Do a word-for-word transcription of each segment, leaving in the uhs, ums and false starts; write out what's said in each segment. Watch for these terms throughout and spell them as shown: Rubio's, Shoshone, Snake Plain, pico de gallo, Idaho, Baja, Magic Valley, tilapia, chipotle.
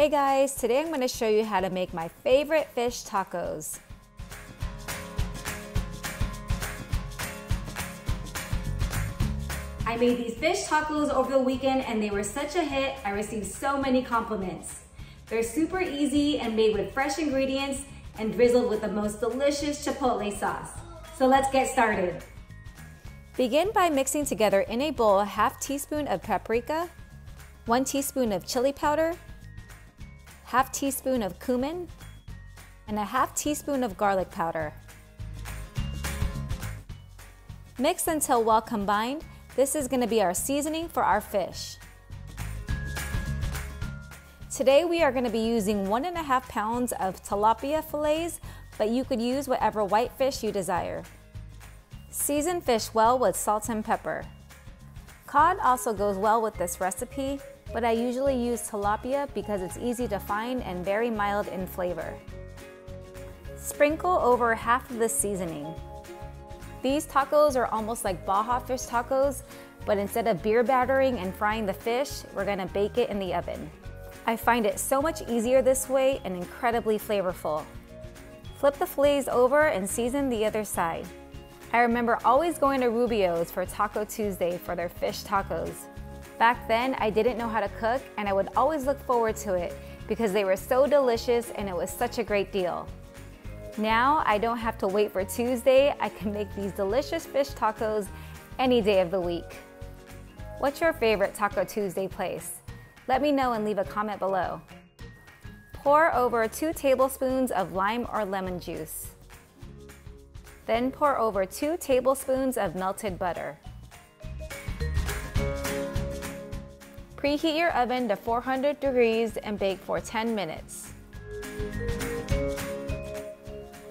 Hey guys, today I'm going to show you how to make my favorite fish tacos. I made these fish tacos over the weekend and they were such a hit. I received so many compliments. They're super easy and made with fresh ingredients and drizzled with the most delicious chipotle sauce. So let's get started. Begin by mixing together in a bowl a half teaspoon of paprika, one teaspoon of chili powder, half teaspoon of cumin, and a half teaspoon of garlic powder. Mix until well combined. This is going to be our seasoning for our fish. Today we are going to be using one and a half pounds of tilapia fillets, but you could use whatever white fish you desire. Season fish well with salt and pepper. Cod also goes well with this recipe, but I usually use tilapia because it's easy to find and very mild in flavor. Sprinkle over half of the seasoning. These tacos are almost like Baja fish tacos, but instead of beer battering and frying the fish, we're gonna bake it in the oven. I find it so much easier this way and incredibly flavorful. Flip the fillets over and season the other side. I remember always going to Rubio's for Taco Tuesday for their fish tacos. Back then, I didn't know how to cook and I would always look forward to it because they were so delicious and it was such a great deal. Now, I don't have to wait for Tuesday. I can make these delicious fish tacos any day of the week. What's your favorite Taco Tuesday place? Let me know and leave a comment below. Pour over two tablespoons of lime or lemon juice. Then pour over two tablespoons of melted butter. Preheat your oven to four hundred degrees and bake for ten minutes.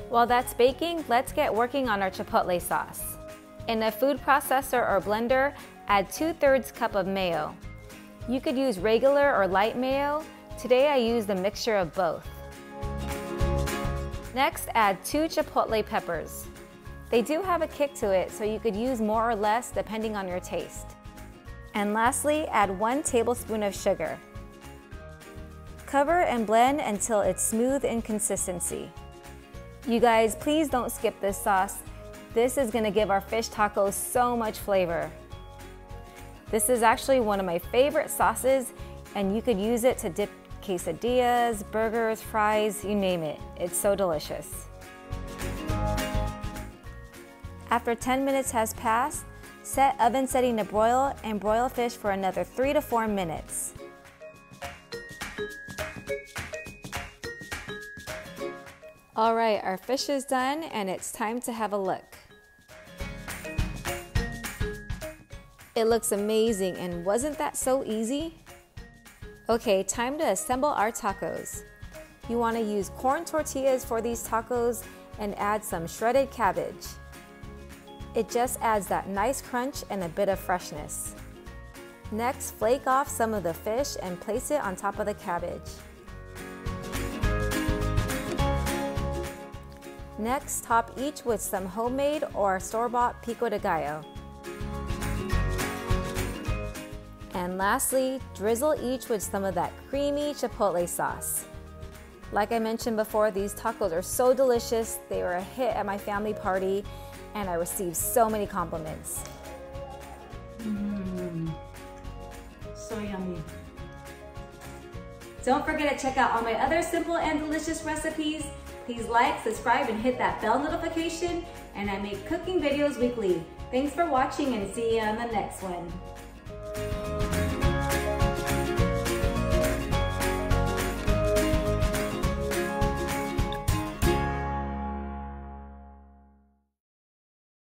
While that's baking, let's get working on our chipotle sauce. In a food processor or blender, add two thirds cup of mayo. You could use regular or light mayo. Today I use the mixture of both. Next, add two chipotle peppers. They do have a kick to it, so you could use more or less depending on your taste. And lastly, add one tablespoon of sugar. Cover and blend until it's smooth in consistency. You guys, please don't skip this sauce. This is gonna give our fish tacos so much flavor. This is actually one of my favorite sauces, and you could use it to dip quesadillas, burgers, fries, you name it. It's so delicious. After ten minutes has passed, set oven setting to broil and broil fish for another three to four minutes. All right, our fish is done and it's time to have a look. It looks amazing, and wasn't that so easy? Okay, time to assemble our tacos. You want to use corn tortillas for these tacos and add some shredded cabbage. It just adds that nice crunch and a bit of freshness. Next, flake off some of the fish and place it on top of the cabbage. Next, top each with some homemade or store-bought pico de gallo. And lastly, drizzle each with some of that creamy chipotle sauce. Like I mentioned before, these tacos are so delicious. They were a hit at my family party, and I received so many compliments. Mm, so yummy. Don't forget to check out all my other simple and delicious recipes. Please like, subscribe, and hit that bell notification. And I make cooking videos weekly. Thanks for watching and see you on the next one.